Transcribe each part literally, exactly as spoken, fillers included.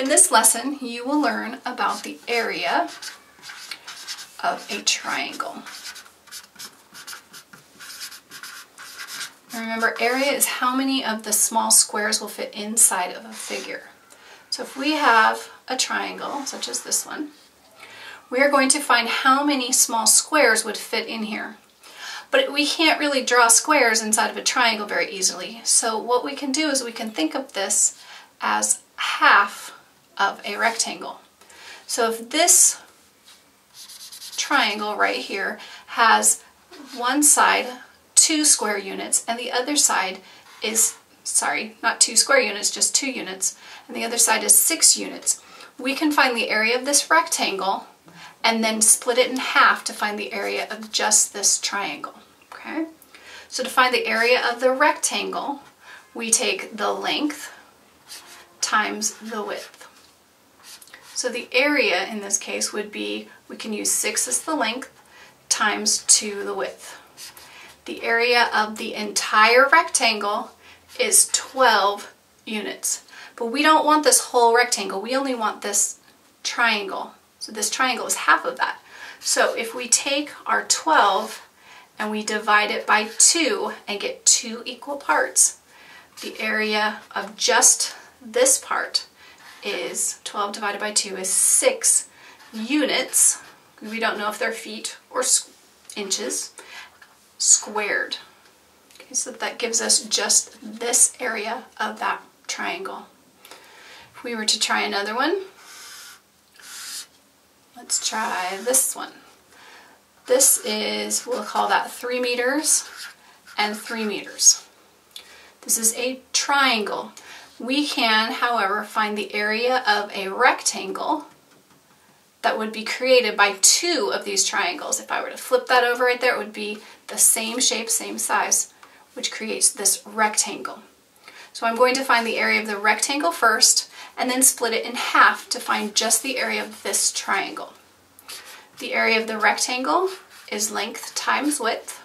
In this lesson, you will learn about the area of a triangle. Remember, area is how many of the small squares will fit inside of a figure. So if we have a triangle, such as this one, we are going to find how many small squares would fit in here. But we can't really draw squares inside of a triangle very easily. So what we can do is we can think of this as half of a rectangle. So if this triangle right here has one side two square units and the other side is, sorry, not two square units, just two units, and the other side is six units, we can find the area of this rectangle and then split it in half to find the area of just this triangle, okay? So to find the area of the rectangle, we take the length times the width. So the area in this case would be, we can use six as the length times two the width. The area of the entire rectangle is twelve units. But we don't want this whole rectangle, we only want this triangle. So this triangle is half of that. So if we take our twelve and we divide it by two and get two equal parts, the area of just this part is twelve divided by two is six units. We don't know if they're feet or inches squared. Okay, so that gives us just this area of that triangle. If we were to try another one, let's try this one. This is, we'll call that three meters and three meters. This is a triangle. We can, however, find the area of a rectangle that would be created by two of these triangles. If I were to flip that over right there, it would be the same shape, same size, which creates this rectangle. So I'm going to find the area of the rectangle first, and then split it in half to find just the area of this triangle. The area of the rectangle is length times width.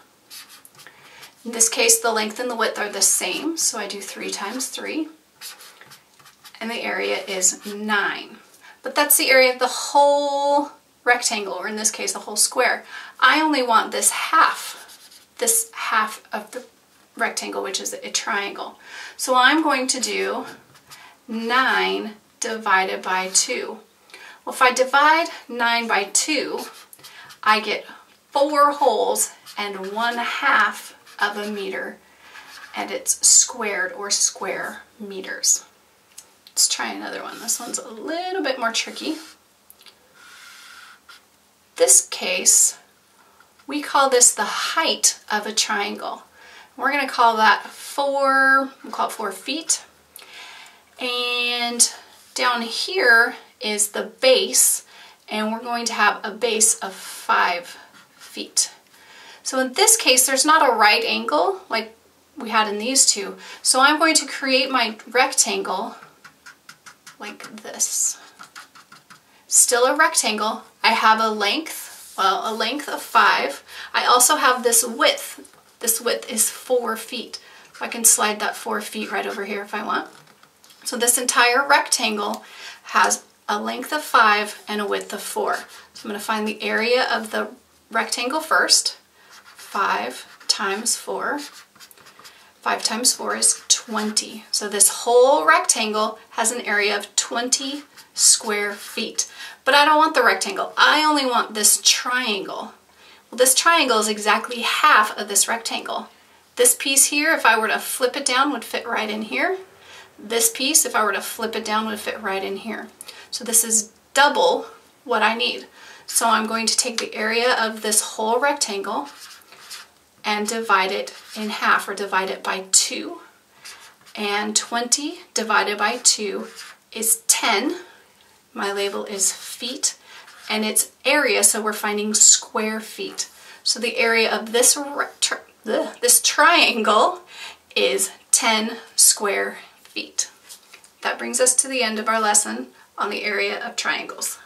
In this case, the length and the width are the same, so I do three times three, and the area is nine. But that's the area of the whole rectangle, or in this case, the whole square. I only want this half, this half of the rectangle, which is a triangle. So I'm going to do nine divided by two. Well, if I divide nine by two, I get four holes and one half of a meter, and it's squared or square meters. Let's try another one. This one's a little bit more tricky. This case, we call this the height of a triangle. We're going to call that four, we'll call it four feet. And down here is the base, and we're going to have a base of five feet. So in this case, there's not a right angle like we had in these two. So I'm going to create my rectangle like this. Still a rectangle. I have a length, well, a length of five. I also have this width. This width is four feet. So I can slide that four feet right over here if I want. So this entire rectangle has a length of five and a width of four. So I'm going to find the area of the rectangle first. five times four. five times four is twenty. So this whole rectangle has an area of twenty square feet. But I don't want the rectangle. I only want this triangle. Well, this triangle is exactly half of this rectangle. This piece here, if I were to flip it down, would fit right in here. This piece, if I were to flip it down, would fit right in here. So this is double what I need. So I'm going to take the area of this whole rectangle and divide it in half, or divide it by two. And twenty divided by two is ten. My label is feet, and it's area, so we're finding square feet. So the area of this, tri ugh, this triangle is ten square feet. Feet. That brings us to the end of our lesson on the area of triangles.